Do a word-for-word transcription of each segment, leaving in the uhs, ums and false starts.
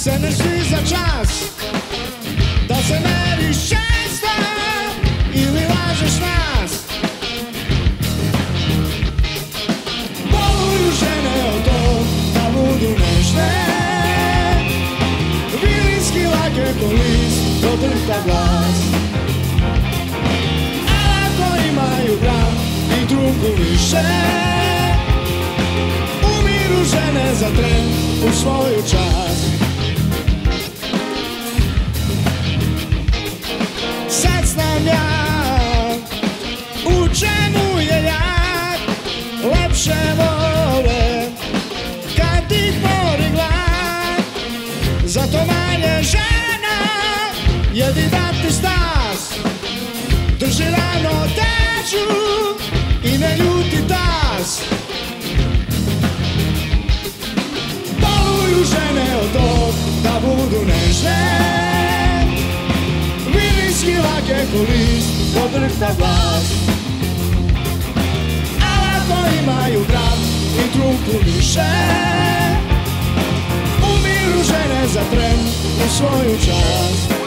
se ne svi za čas, da se meriš često ili lažeš nas. Boluju žene od tog da budu nežne, vilinski lak je to list, podrta glas. A ako imaju brak i drugu više, umiru žene za tren u svoju čast. Sad znam ja u čemu je jak, lepše vole kad ih bori glad, zato manje žena jedi da ti stas, drži rano teđu i ne ljuti tas. Boluju žene od tog da budu nežne, lak je ko list, podrhta glas. Al ako imaju brak i trupu više, umiru žene za tren u svoju čast.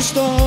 Stop!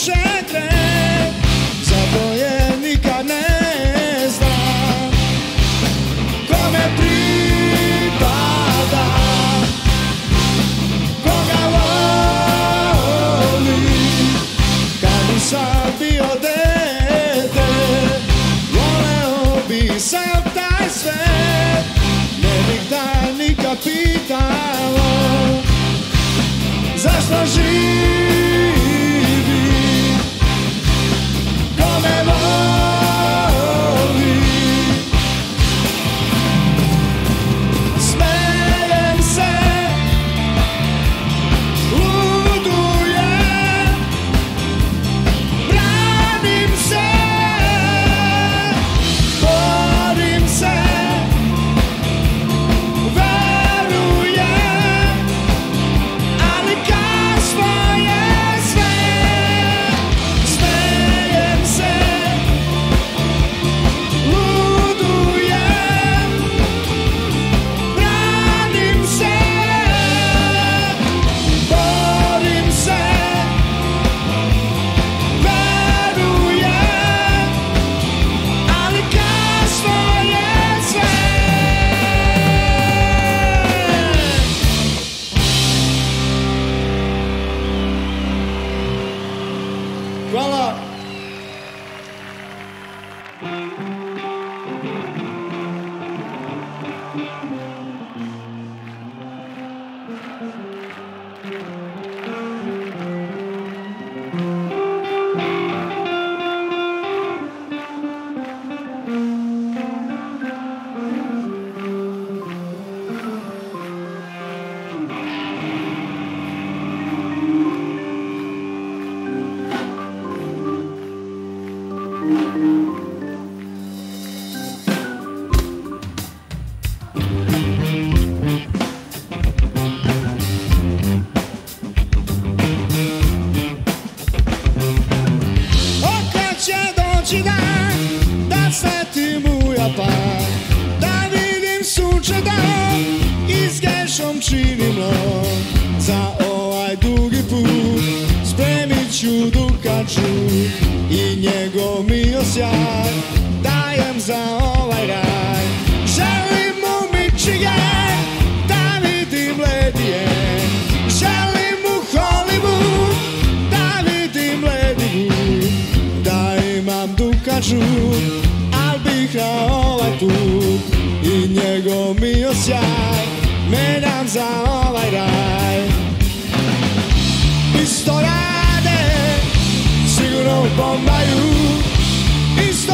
poszedłem, zawojewnika nie znam. Kome pripada, koga voli, kad bi sad bio dete, voleo bi sam taj svet, ne bih tajnika pitalo, zašto živi. Isto rade, sigurno u Bombaju, isto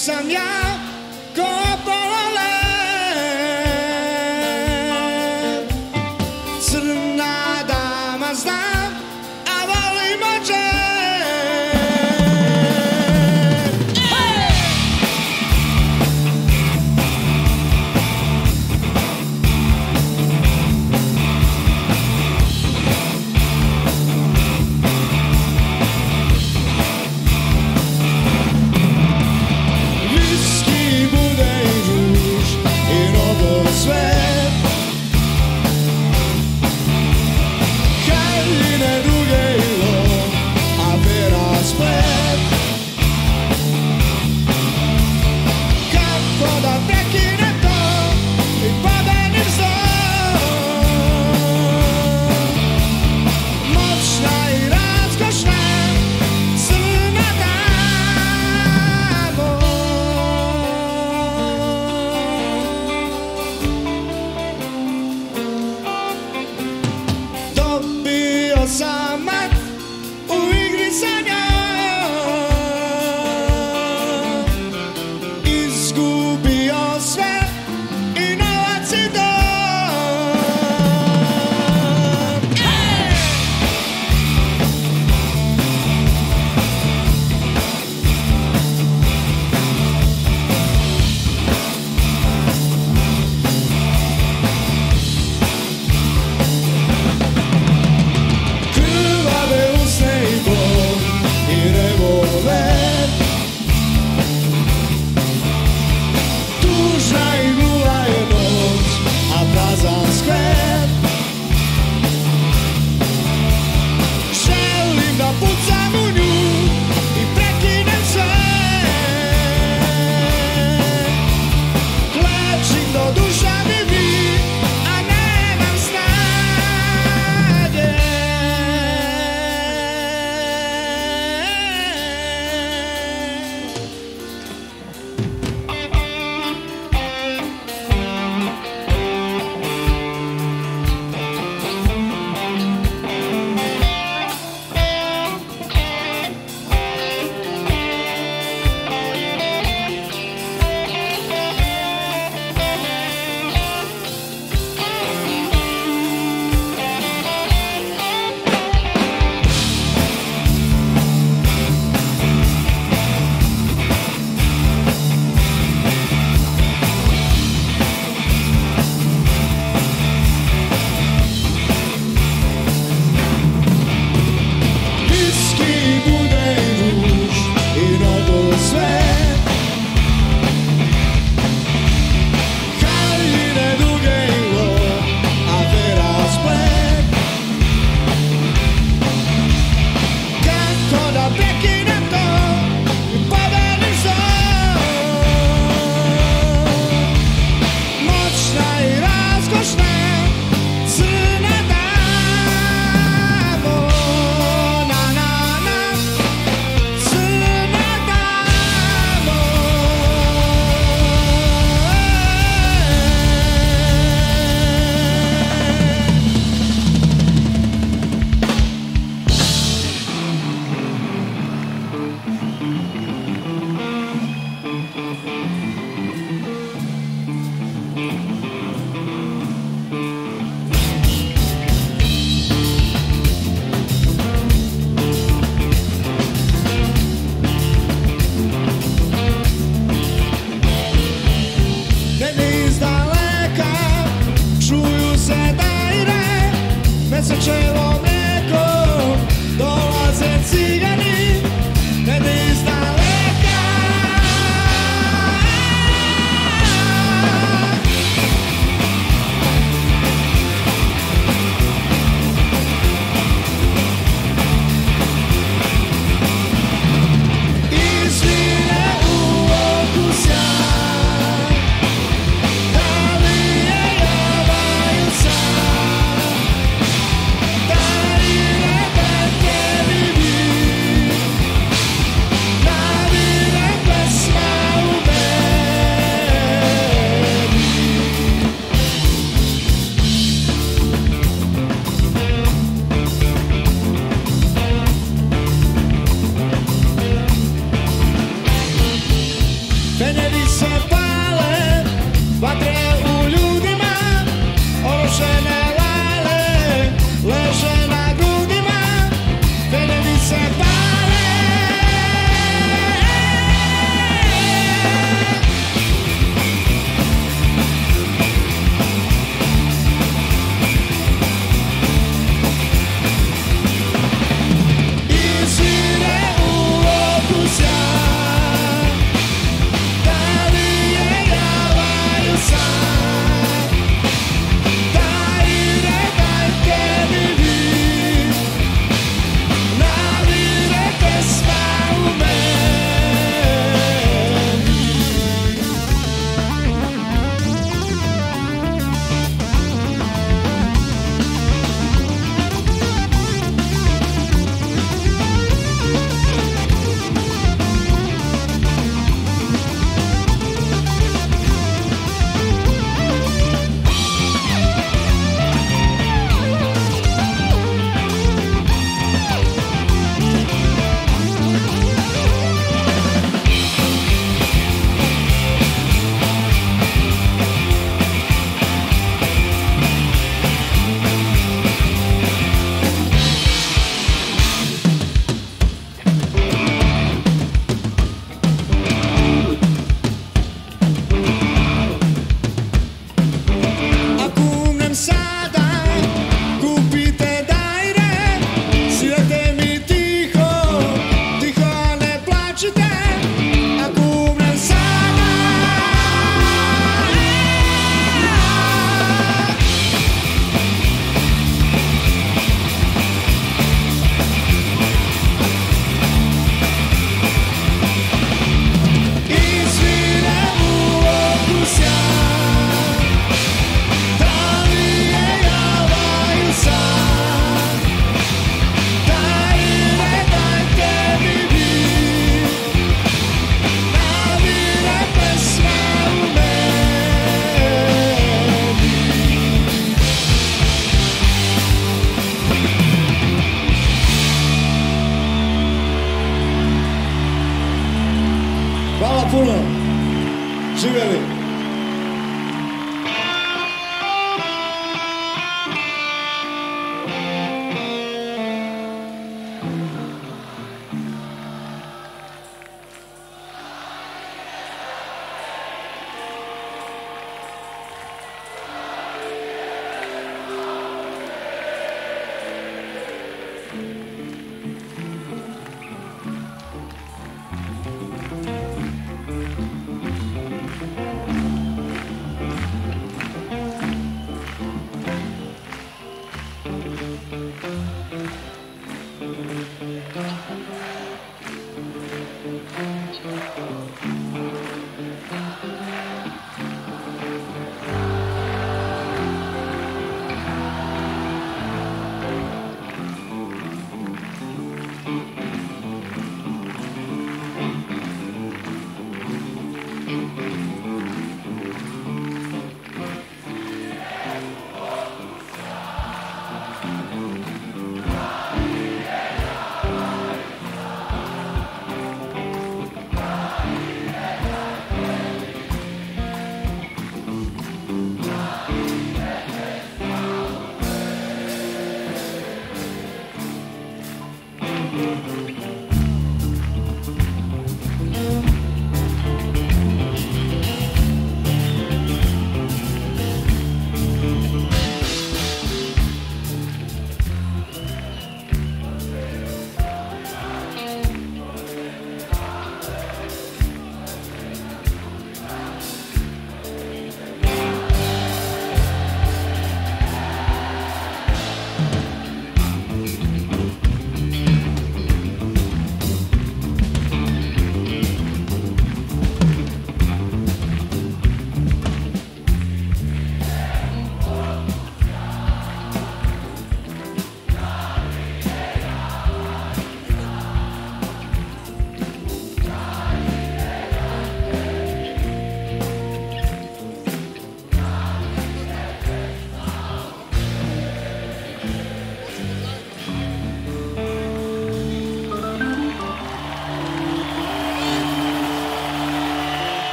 nisam ja ko polole. Crna dama znam, a volim oče. This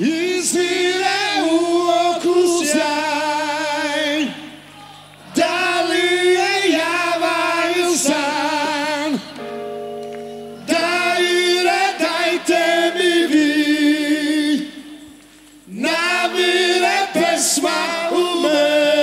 I svile u oku sjaj, da li je javan san, dajte, dajte mi vi, namire pesma u meni.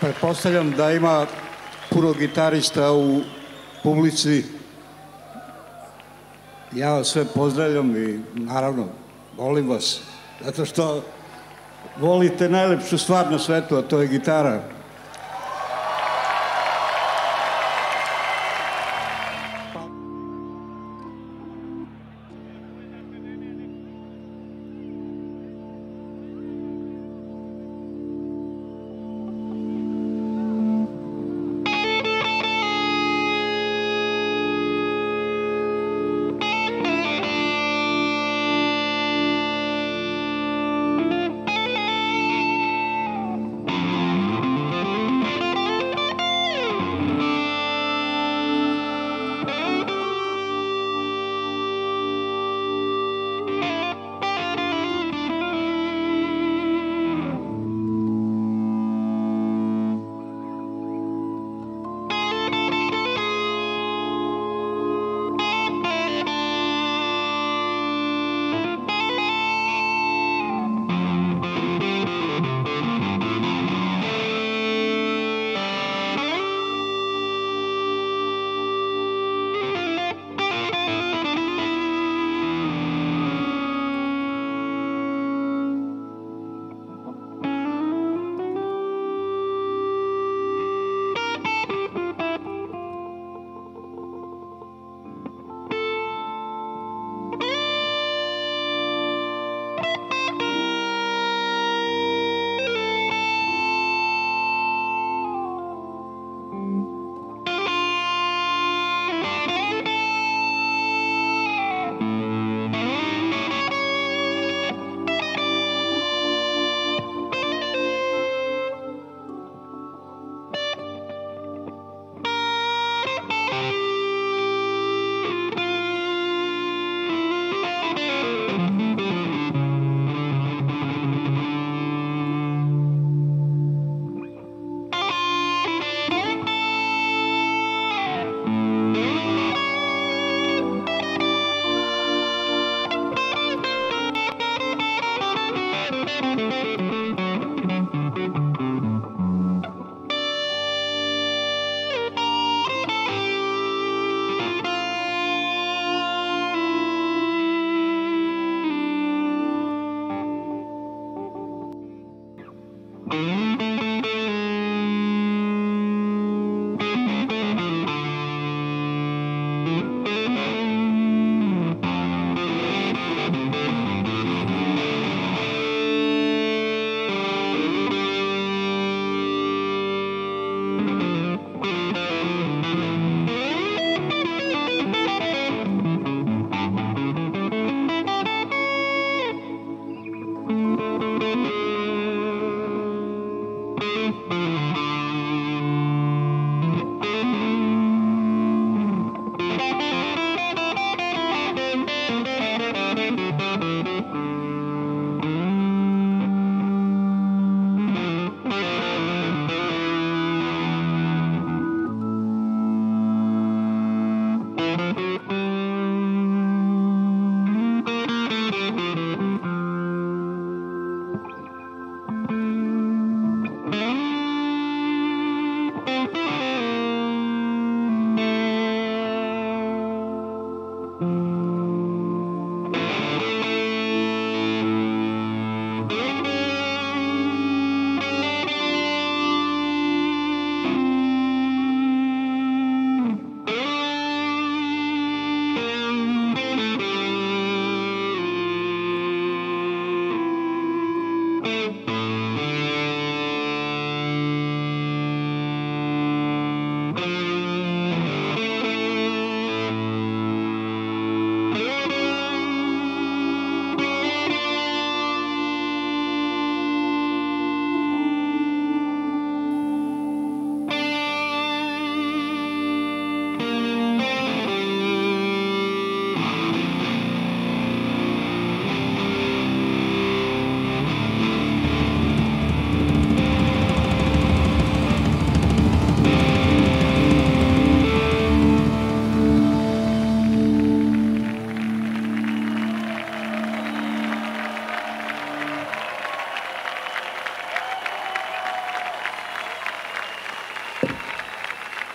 Pretpostavljam da ima puno gitarista u publici. Ja vas sve pozdravljam i naravno volim vas, zato što volite najlepšu stvar na svetu, a to je gitara.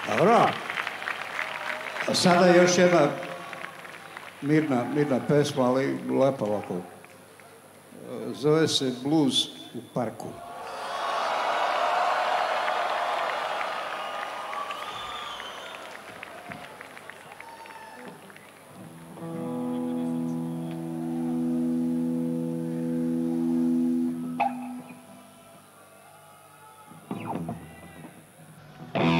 Dobro. Sada još jedna mirna, mirna pesma, ali lepa ovako. Zove se Blues u parku. Thank you.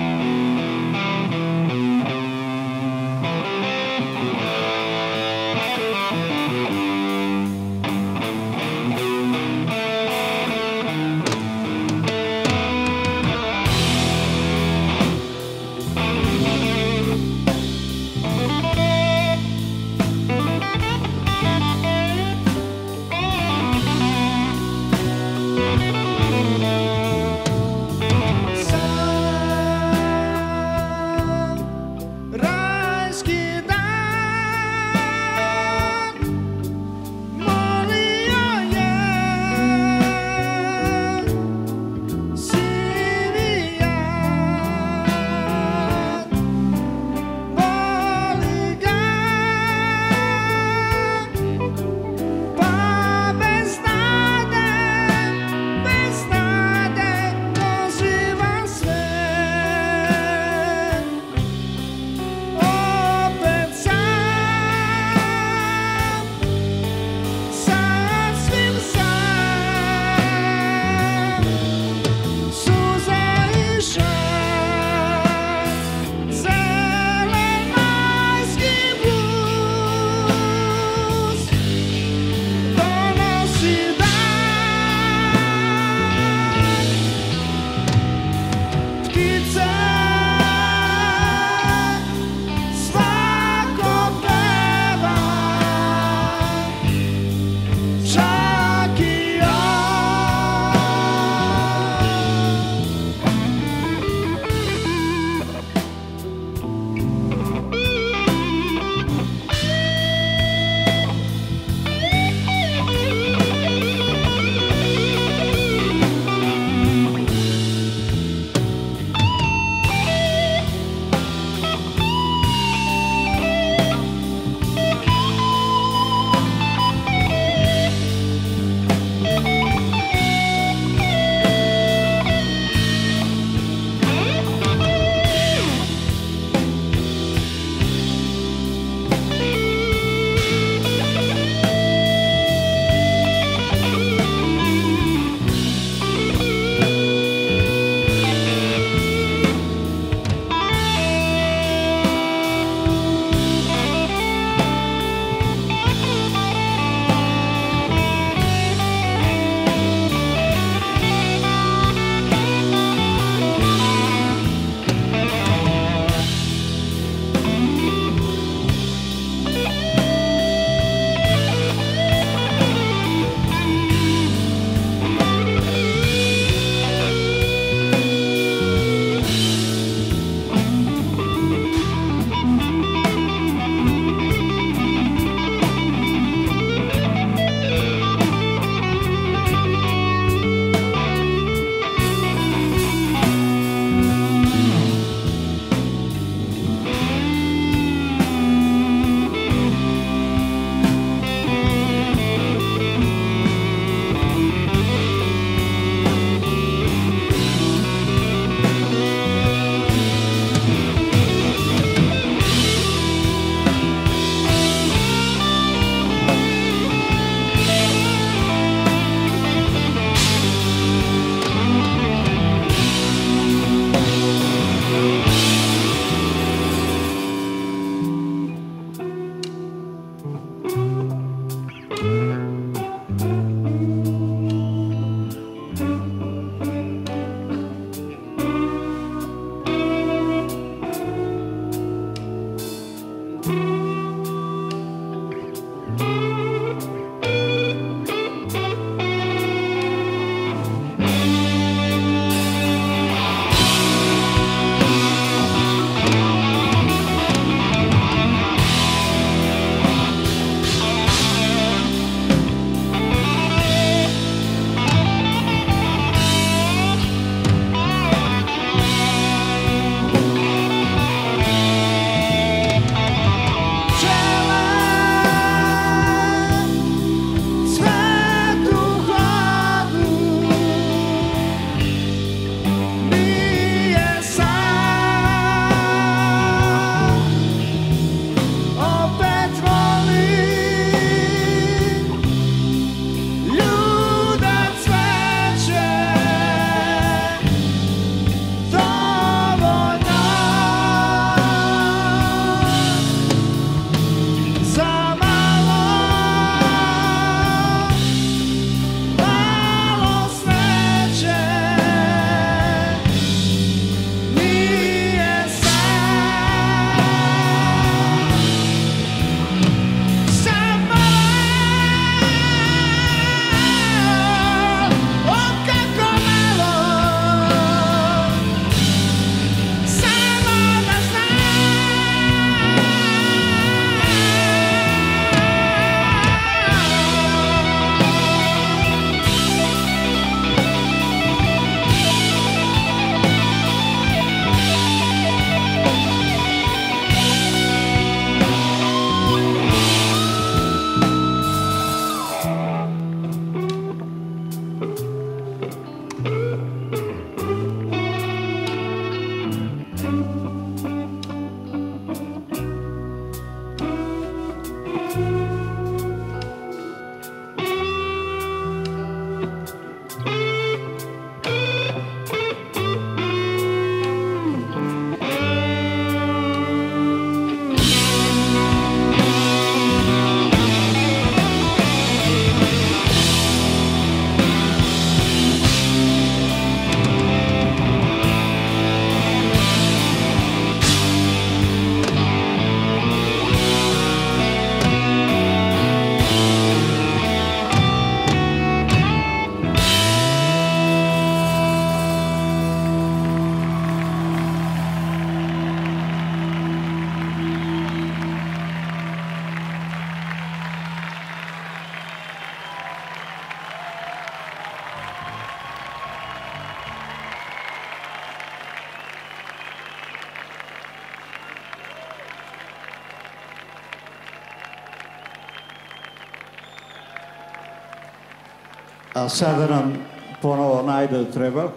a sada nam ponovo najde treba.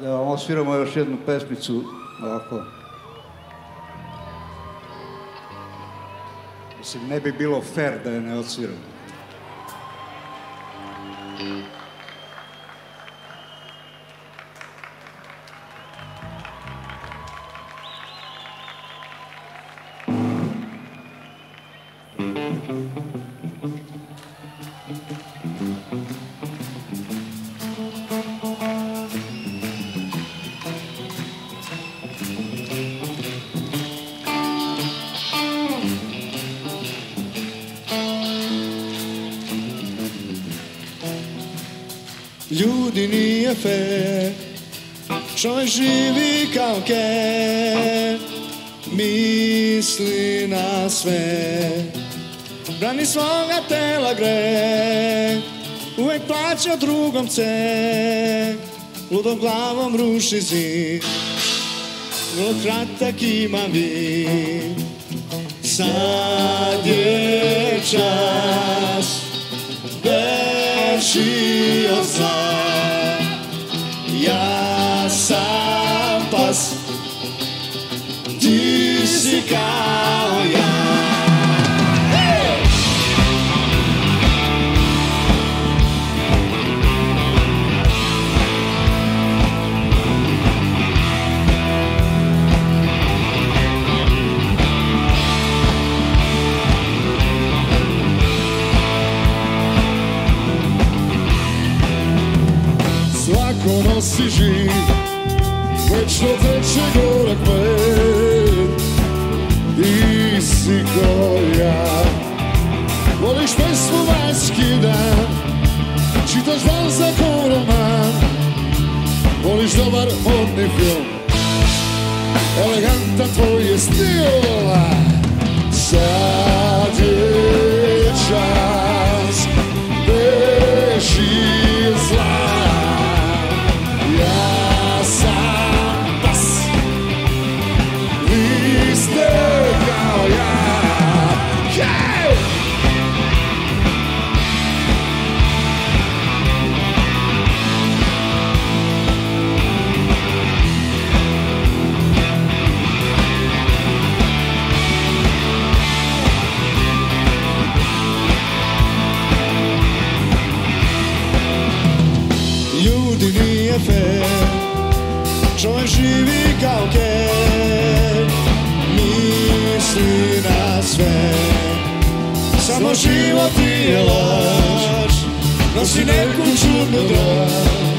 Da vam osviramo još jednu pesmicu, ovako. Mislim, ne bi bilo fair da je ne osviramo. Ljudi nije fair, čovjek živi kao ker, misli na sve, brani svoga tela greh, uvek plaća drugom ceh, ludom glavom ruši zid, vrlo kratak ima vid. Sad je čas beži od zla, ja sam pas, ti si kao ja. Svako nosi živ, večno teče gorak med. Ti si ko ja, voliš pesmu vanjski dan, čitaš van za ko roman, voliš dobar modni film, elegantan tvoj je stil. Sad je čas, beži od zla, čovjek živi kao ker, misli na sve, samo život ti je laž, nosi neku čudnu draž,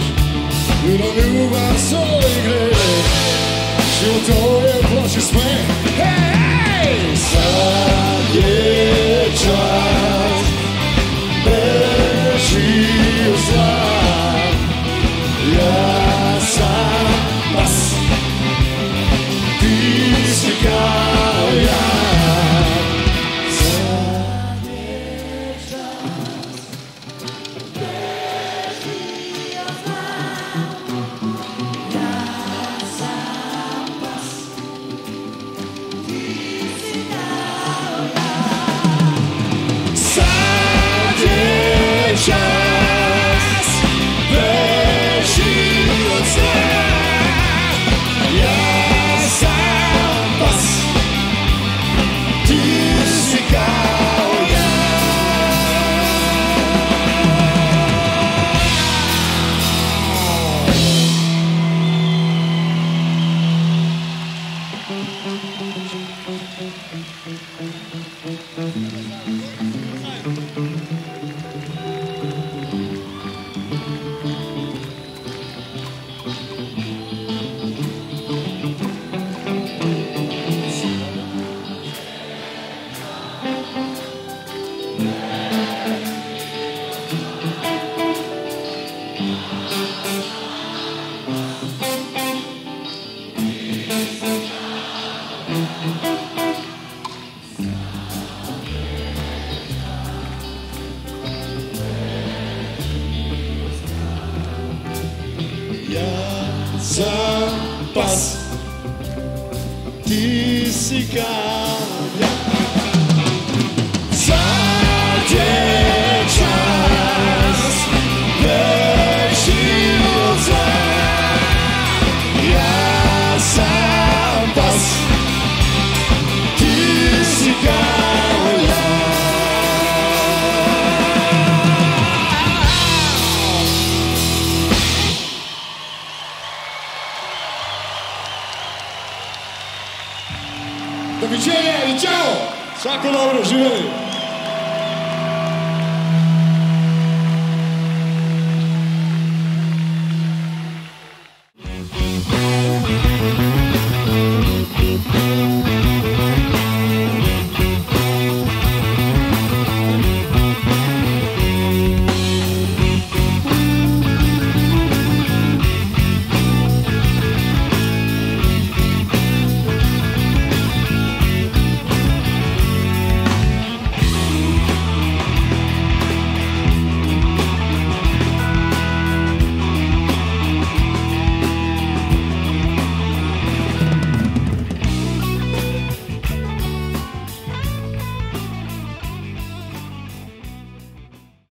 bilo ljubav svoj greh, život to je ploči smeh. Sad je čas, beži od zla, ja sam pas, ti si kao ja. Sad je čas, beži od zla, ja sam pas, ti si kao ja. Sad je čas, yeah. Sad je čas. Do widzenia i ciao! Wszako dobro, żyweli!